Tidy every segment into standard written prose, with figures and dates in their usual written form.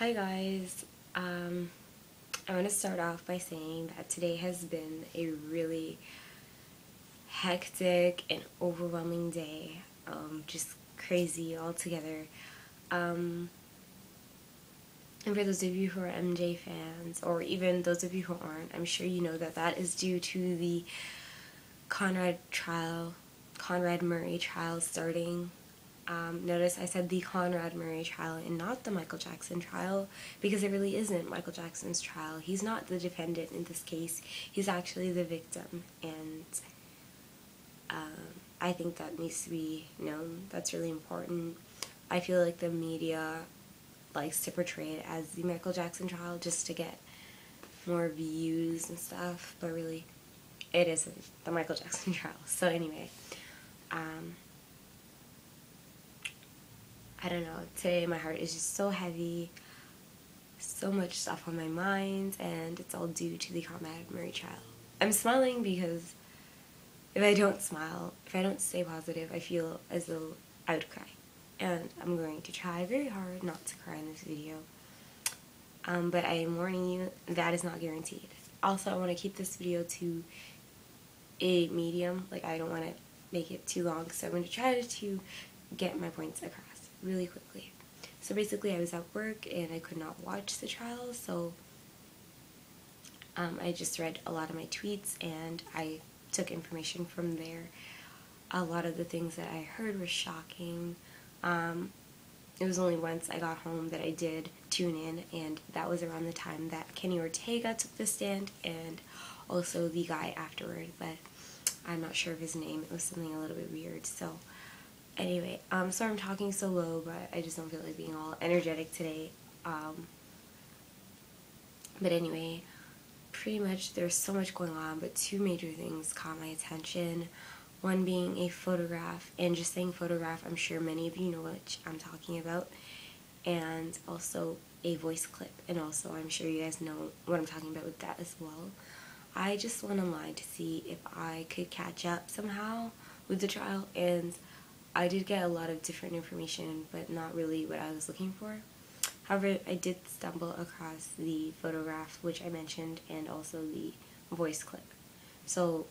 Hi guys, I want to start off by saying that today has been a really hectic and overwhelming day, just crazy altogether. And for those of you who are MJ fans, or even those of you who aren't, I'm sure you know that that is due to the Conrad Murray trial starting. Notice I said the Conrad Murray trial and not the Michael Jackson trial, because it really isn't Michael Jackson's trial. He's not the defendant in this case. He's actually the victim, and I think that needs to be known. That's really important. I feel like the media likes to portray it as the Michael Jackson trial just to get more views and stuff, but really it isn't the Michael Jackson trial. So anyway, I don't know, today my heart is just so heavy, so much stuff on my mind, and it's all due to the Conrad Murray trial. I'm smiling because if I don't smile, if I don't stay positive, I feel as though I would cry. And I'm going to try very hard not to cry in this video, but I am warning you, that is not guaranteed. Also, I want to keep this video to a medium, like I don't want to make it too long, so I'm going to try to get my points across really quickly. So basically I was at work and I could not watch the trial, so I just read a lot of my tweets and I took information from there. A lot of the things that I heard were shocking. It was only once I got home that I did tune in, and that was around the time that Kenny Ortega took the stand, and also the guy afterward, but I'm not sure of his name. It was something a little bit weird. So anyway, sorry I'm talking so low, but I just don't feel like being all energetic today. But anyway, pretty much there's so much going on, but two major things caught my attention. One being a photograph, and just saying photograph, I'm sure many of you know what I'm talking about, and also a voice clip, and also I'm sure you guys know what I'm talking about with that as well. I just went online to see if I could catch up somehow with the trial, and I did get a lot of different information, but not really what I was looking for. However, I did stumble across the photograph, which I mentioned, and also the voice clip. So,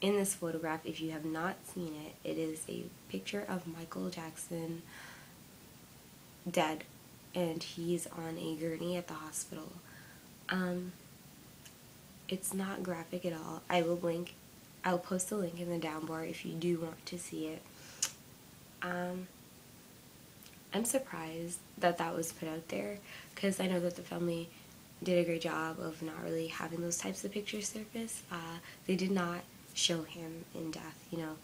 in this photograph, if you have not seen it, it is a picture of Michael Jackson dead, and he's on a gurney at the hospital. It's not graphic at all. I'll post the link in the down bar if you do want to see it. I'm surprised that that was put out there, because I know that the family did a great job of not really having those types of pictures surface. They did not show him in death, you know.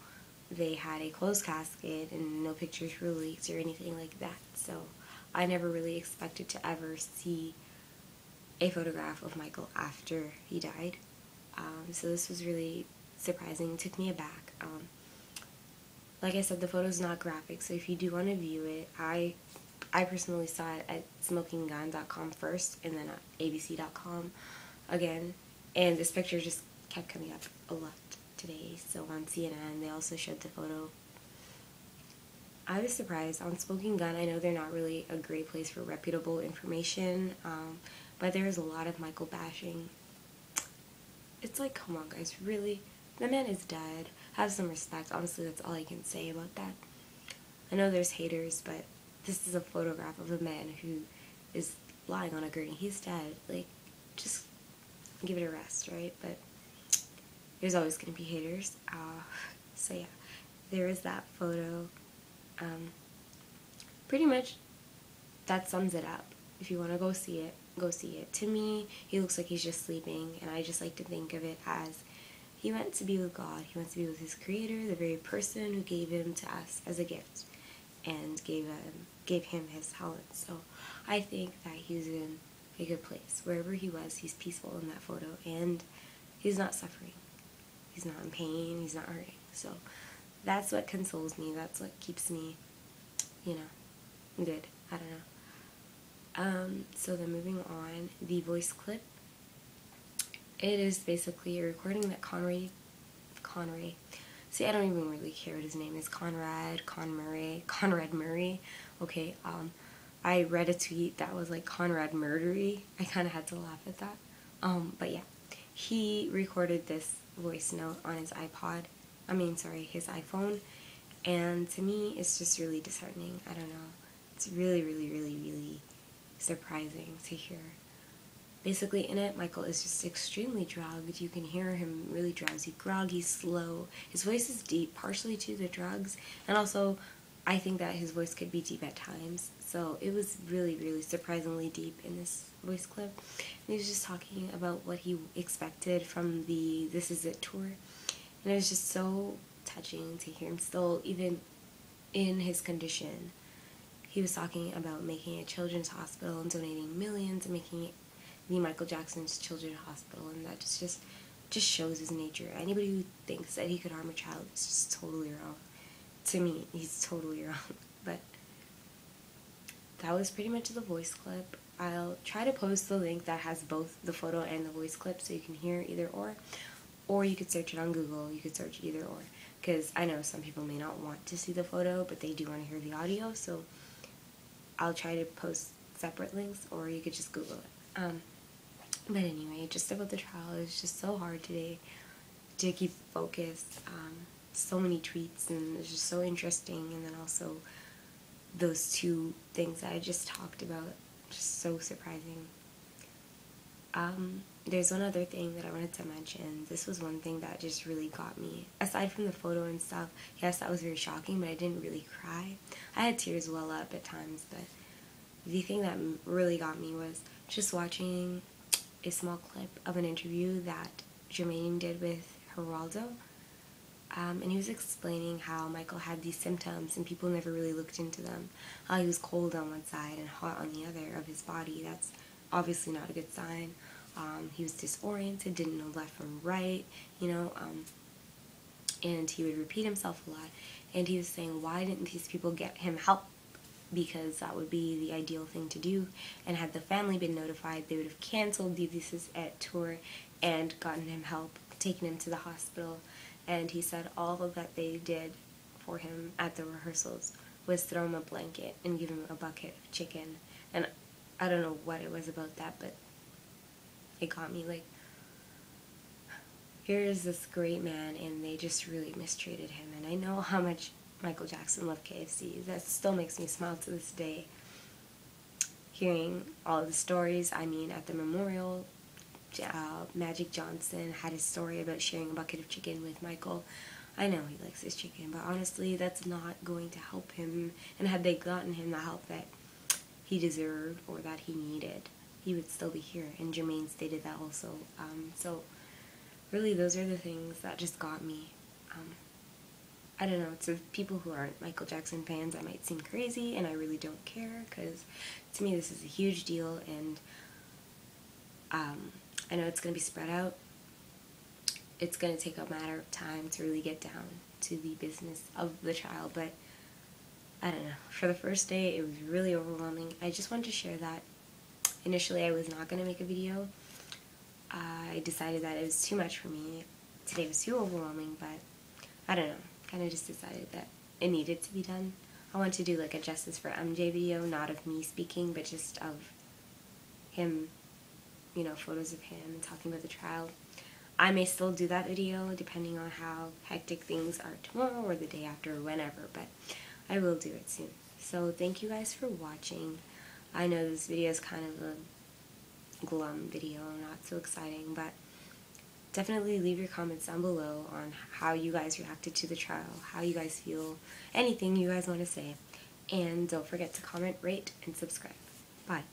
They had a closed casket and no pictures were leaked or anything like that, so I never really expected to ever see a photograph of Michael after he died. So this was really surprising. It took me aback. Like I said, the photo's not graphic, so if you do want to view it, I personally saw it at smokinggun.com first, and then at abc.com again, and this picture just kept coming up a lot today. So on CNN, they also showed the photo. I was surprised. On Smoking Gun, I know they're not really a great place for reputable information, but there is a lot of Michael bashing. It's like, come on guys, really? The man is dead. Have some respect. Honestly, that's all I can say about that. I know there's haters, but this is a photograph of a man who is lying on a gurney. He's dead. Like, just give it a rest, right? But there's always going to be haters. So yeah, there is that photo. Pretty much that sums it up. If you want to go see it, go see it. To me, he looks like he's just sleeping, and I just like to think of it as he went to be with God. He went to be with his creator, the very person who gave him to us as a gift, and gave him his talent. So I think that he's in a good place. Wherever he was, he's peaceful in that photo, and he's not suffering. He's not in pain. He's not hurting. So that's what consoles me. That's what keeps me, you know, good. I don't know. So then moving on, the voice clip. It is basically a recording that Conrad. See, I don't even really care what his name is. Conrad Murray. Okay, I read a tweet that was like Conrad Murray. I kind of had to laugh at that. But yeah, he recorded this voice note on his his iPhone, and to me it's just really disheartening. I don't know. It's really, really, really, really surprising to hear. Basically in it, Michael is just extremely drugged. You can hear him really drowsy, groggy, slow. His voice is deep, partially due to the drugs, and also I think that his voice could be deep at times. So it was really, really surprisingly deep in this voice clip. And he was just talking about what he expected from the This Is It tour. And it was just so touching to hear him still, even in his condition. He was talking about making a children's hospital and donating millions and making it the Michael Jackson's Children's Hospital. And that just shows his nature. Anybody who thinks that he could harm a child is just totally wrong. To me, he's totally wrong. But that was pretty much the voice clip. I'll try to post the link that has both the photo and the voice clip so you can hear either or you could search it on Google. You could search either or, because I know some people may not want to see the photo, but they do want to hear the audio. So I'll try to post separate links, or you could just Google it. But anyway, just about the trial, it was just so hard today to keep focused. So many tweets, and it's just so interesting, and then also those two things that I just talked about, just so surprising. There's one other thing that I wanted to mention. This was one thing that just really got me. Aside from the photo and stuff, yes, that was very shocking, but I didn't really cry. I had tears well up at times, but the thing that really got me was just watching a small clip of an interview that Jermaine did with Geraldo. And he was explaining how Michael had these symptoms and people never really looked into them. How he was cold on one side and hot on the other of his body. That's obviously not a good sign. He was disoriented, didn't know left from right, you know. And he would repeat himself a lot. And he was saying, why didn't these people get him help? Because that would be the ideal thing to do. And had the family been notified, they would have canceled the This Is It tour and gotten him help, taken him to the hospital. And he said all of that they did for him at the rehearsals was throw him a blanket and give him a bucket of chicken. And I don't know what it was about that, but it got me. Like, here is this great man, and they just really mistreated him. And I know how much Michael Jackson loved KFC. That still makes me smile to this day. Hearing all of the stories, I mean, at the memorial, Magic Johnson had his story about sharing a bucket of chicken with Michael. I know he likes his chicken, but honestly, that's not going to help him. And had they gotten him the help that he deserved or that he needed, he would still be here. And Jermaine stated that also. So really, those are the things that just got me. I don't know, to people who aren't Michael Jackson fans, I might seem crazy, and I really don't care, because to me this is a huge deal. And I know it's going to be spread out. It's going to take a matter of time to really get down to the business of the trial, but I don't know. For the first day, it was really overwhelming. I just wanted to share that. Initially, I was not going to make a video. I decided that it was too much for me. Today was too overwhelming, but I don't know. Kind of just decided that it needed to be done. I wanted to do like a Justice for MJ video, not of me speaking, but just of him, you know, photos of him and talking about the trial. I may still do that video depending on how hectic things are tomorrow or the day after or whenever, but I will do it soon. So thank you guys for watching. I know this video is kind of a glum video, not so exciting, but definitely leave your comments down below on how you guys reacted to the trial, how you guys feel, anything you guys want to say. And don't forget to comment, rate, and subscribe. Bye.